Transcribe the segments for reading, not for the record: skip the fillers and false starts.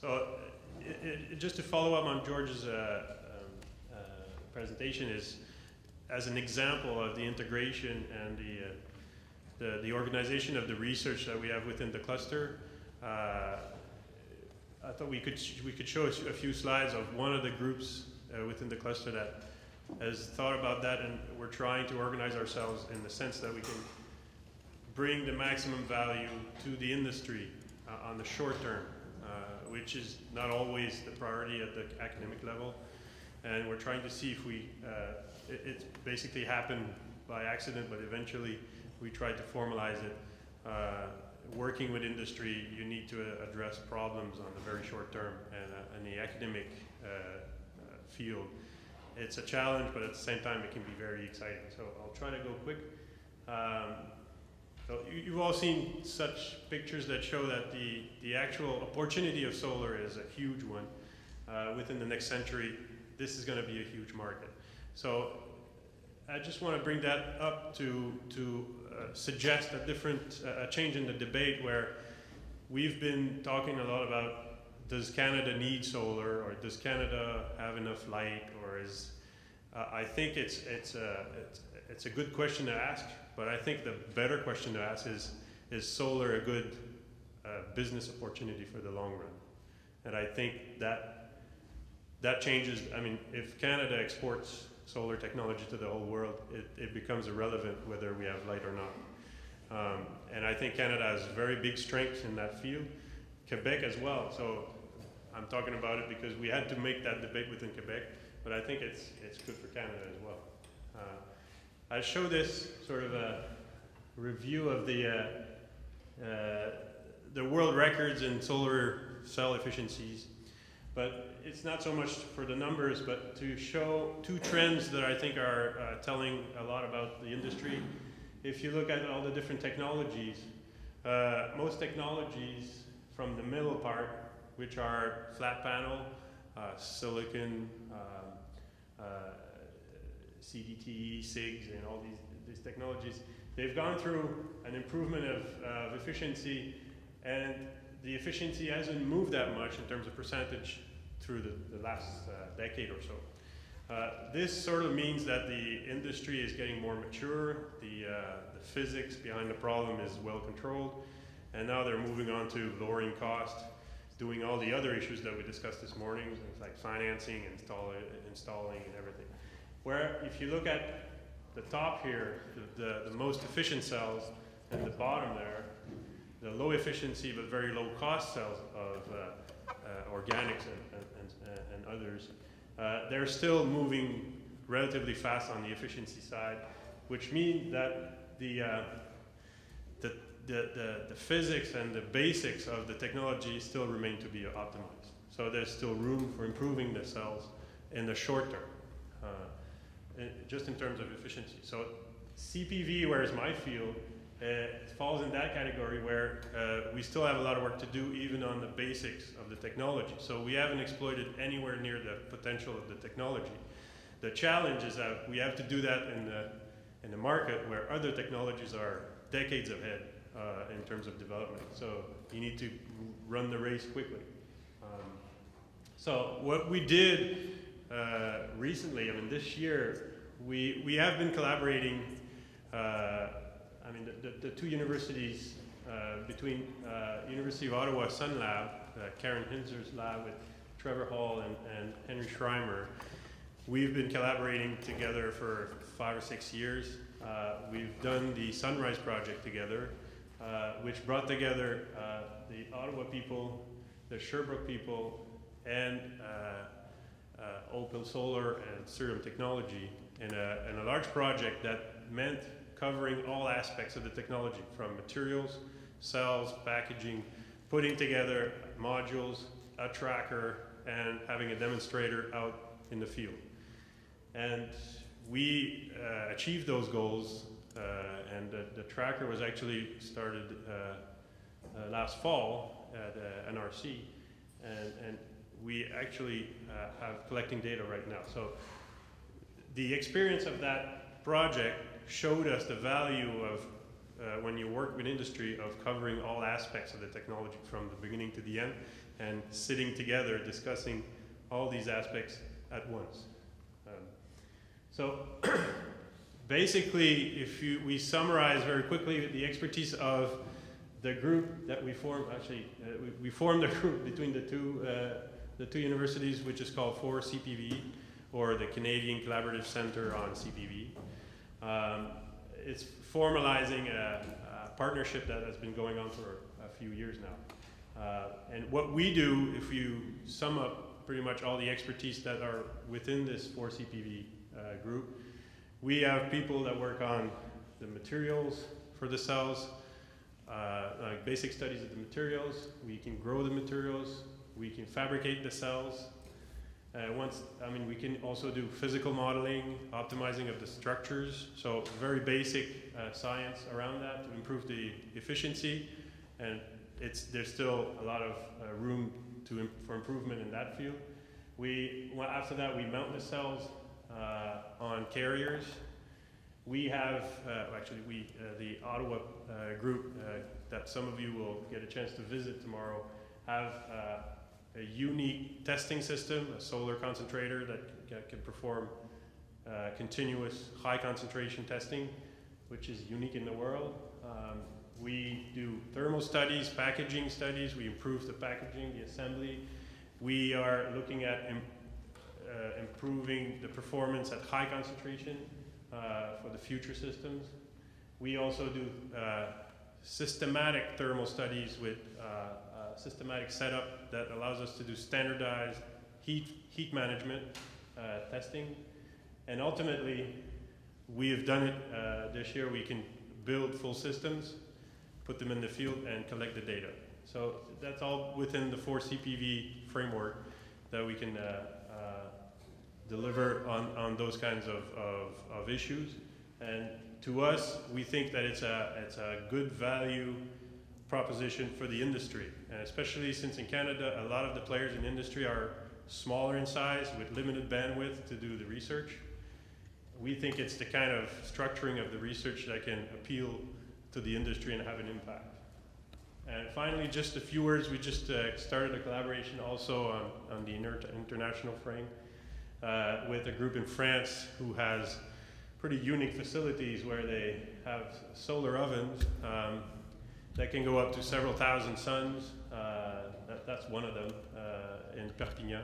So just to follow up on George's presentation is as an example of the integration and the organization of the research that we have within the cluster. I thought we could show a few slides of one of the groups within the cluster that has thought about that, and we're trying to organize ourselves in the sense that we can bring the maximum value to the industry on the short term, which is not always the priority at the academic level. And we're trying to see if we, it basically happened by accident, but eventually we tried to formalize it. Working with industry, you need to address problems on the very short term, and in the academic field, it's a challenge, but at the same time, it can be very exciting. So I'll try to go quick. So you've all seen such pictures that show that the actual opportunity of solar is a huge one. Within the next century, this is going to be a huge market. So I just want to bring that up to suggest a different change in the debate, where we've been talking a lot about, does Canada need solar, or does Canada have enough light, or is I think it's a good question to ask, but I think the better question to ask is solar a good business opportunity for the long run? And I think that changes. I mean, if Canada exports solar technology to the whole world, it becomes irrelevant whether we have light or not. And I think Canada has very big strengths in that field, Quebec as well. So I'm talking about it because we had to make that debate within Quebec, but I think it's good for Canada as well. I show this sort of a review of the world records in solar cell efficiencies. But it's not so much for the numbers, but to show two trends that I think are telling a lot about the industry. If you look at all the different technologies, most technologies from the middle part, which are flat panel, silicon, CDTE, SIGs, and all these technologies, they've gone through an improvement of efficiency, and the efficiency hasn't moved that much in terms of percentage through the last decade or so. This sort of means that the industry is getting more mature, the physics behind the problem is well controlled, and now they're moving on to lowering cost, doing all the other issues that we discussed this morning, things like financing, installing, and everything. Where if you look at the top here, the most efficient cells, and the bottom there, the low efficiency but very low cost cells of organics and others, they're still moving relatively fast on the efficiency side, which means that the physics and the basics of the technology still remain to be optimized. So there's still room for improving the cells in the short term, just in terms of efficiency. So CPV, where is my field, it falls in that category where we still have a lot of work to do, even on the basics of the technology. So we haven't exploited anywhere near the potential of the technology. The challenge is that we have to do that in the market, where other technologies are decades ahead in terms of development. So you need to run the race quickly. So what we did recently, I mean this year, we have been collaborating. I mean, the two universities, between University of Ottawa Sun Lab, Karen Hinzer's lab with Trevor Hall and Henry Schreimer, we've been collaborating together for 5 or 6 years. We've done the Sunrise Project together, which brought together the Ottawa people, the Sherbrooke people, and Open Solar and Cerium Technology in a large project that meant covering all aspects of the technology, from materials, cells, packaging, putting together modules, a tracker, and having a demonstrator out in the field. And we achieved those goals, and the tracker was actually started last fall at NRC, and we actually have collecting data right now. So the experience of that project showed us the value of, when you work with industry, of covering all aspects of the technology from the beginning to the end, and sitting together discussing all these aspects at once. So basically, if we summarize very quickly the expertise of the group that we formed, actually we formed a group between the two universities, which is called 4CPV, or the Canadian Collaborative Center on CPV. It's formalizing a partnership that has been going on for a few years now. And what we do, if you sum up pretty much all the expertise that are within this 4CPV group, we have people that work on the materials for the cells, like basic studies of the materials. We can grow the materials. We can fabricate the cells. We can also do physical modeling, optimizing of the structures. So very basic science around that to improve the efficiency. And there's still a lot of room for improvement in that field. After that, we mount the cells on carriers. We have, the Ottawa group that some of you will get a chance to visit tomorrow, have a unique testing system, a solar concentrator that can perform continuous high concentration testing, which is unique in the world. We do thermal studies, packaging studies. We improve the packaging, the assembly. We are looking at improving the performance at high concentration for the future systems. We also do systematic thermal studies with systematic setup that allows us to do standardized heat management testing. And ultimately, we have done it this year. We can build full systems, put them in the field, and collect the data. So that's all within the 4CPV framework that we can deliver on those kinds of issues. And to us, we think that it's a good value proposition for the industry, and especially since in Canada a lot of the players in industry are smaller in size with limited bandwidth to do the research. We think it's the kind of structuring of the research that can appeal to the industry and have an impact. And finally, just a few words, we just started a collaboration also on the international frame with a group in France who has pretty unique facilities where they have solar ovens that can go up to several thousand suns. That's one of them in Perpignan.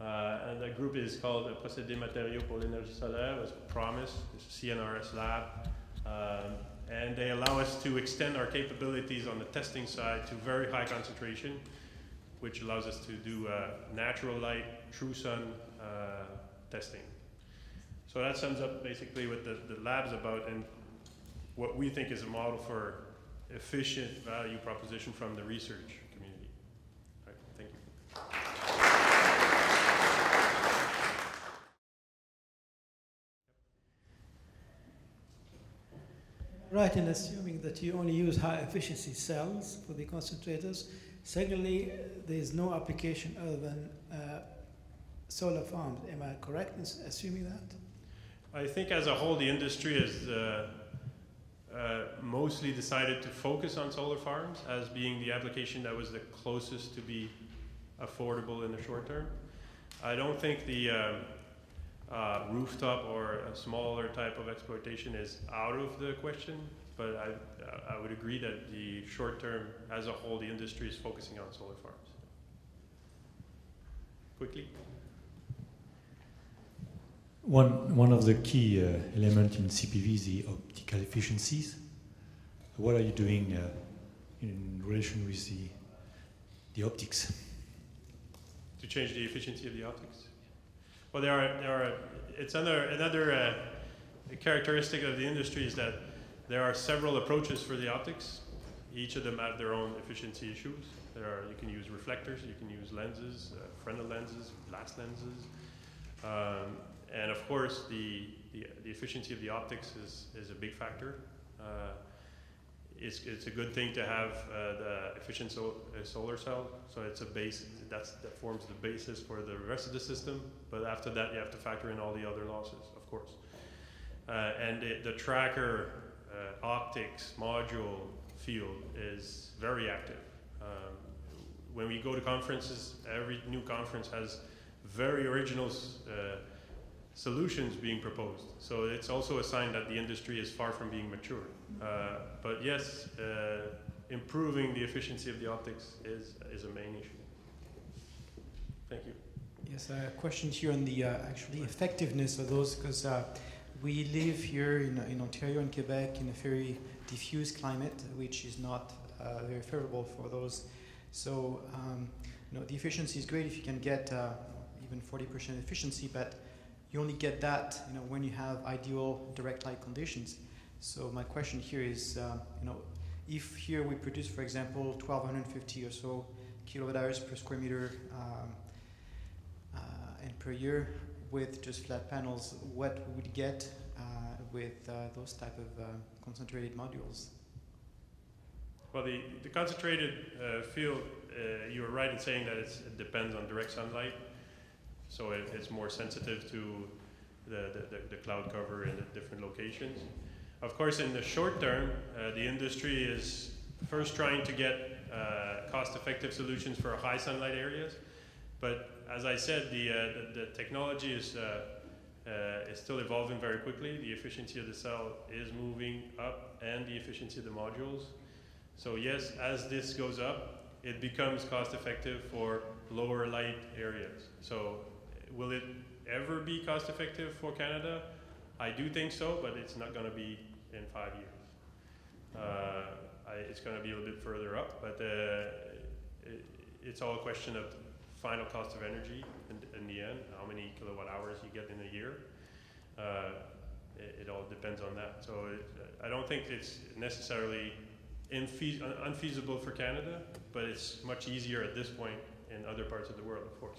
And the group is called Procédé des Matériaux pour l'énergie solaire, as promised, CNRS lab. And they allow us to extend our capabilities on the testing side to very high concentration, which allows us to do natural light, true sun testing. So that sums up basically what the lab's about and what we think is a model for efficient value proposition from the research community. All right, thank you. Right, and assuming that you only use high efficiency cells for the concentrators, secondly, there is no application other than solar farms. Am I correct in assuming that? I think as a whole, the industry is mostly decided to focus on solar farms as being the application that was the closest to be affordable in the short term. I don't think the rooftop or a smaller type of exploitation is out of the question, but I would agree that the short term as a whole, the industry is focusing on solar farms. Quickly. One of the key elements in CPV is the optical efficiencies. What are you doing in relation with the optics? To change the efficiency of the optics? Well, it's another characteristic of the industry is that there are several approaches for the optics. Each of them have their own efficiency issues. You can use reflectors, you can use lenses, Frenel lenses, glass lenses. And of course, the efficiency of the optics is a big factor. It's a good thing to have the efficient solar cell, so it's a base that forms the basis for the rest of the system. But after that, you have to factor in all the other losses, of course. And the tracker optics module field is very active. when we go to conferences, every new conference has very original solutions being proposed. So it's also a sign that the industry is far from being mature. But yes, improving the efficiency of the optics is a main issue. Thank you. Yes, I have a question here on the actually effectiveness of those, because we live here in Ontario and Quebec in a very diffuse climate, which is not very favorable for those. So you know, the efficiency is great if you can get even 40% efficiency, but you only get that, you know, when you have ideal direct light conditions. So my question here is, you know, if here we produce, for example, 1,250 or so kilowatt-hours per square meter and per year with just flat panels, what we would get with those type of concentrated modules? Well, the concentrated field, you were right in saying that it depends on direct sunlight, so it's more sensitive to the cloud cover in the different locations. Of course, in the short term, the industry is first trying to get cost-effective solutions for high sunlight areas, but as I said, the technology is still evolving very quickly. The efficiency of the cell is moving up, and the efficiency of the modules. So yes, as this goes up, it becomes cost-effective for lower light areas. So will it ever be cost-effective for Canada? I do think so, but it's not going to be in 5 years. It's going to be a little bit further up, but it's all a question of final cost of energy in the end, how many kilowatt hours you get in a year. It all depends on that. So I don't think it's necessarily unfeasible for Canada, but it's much easier at this point in other parts of the world, of course.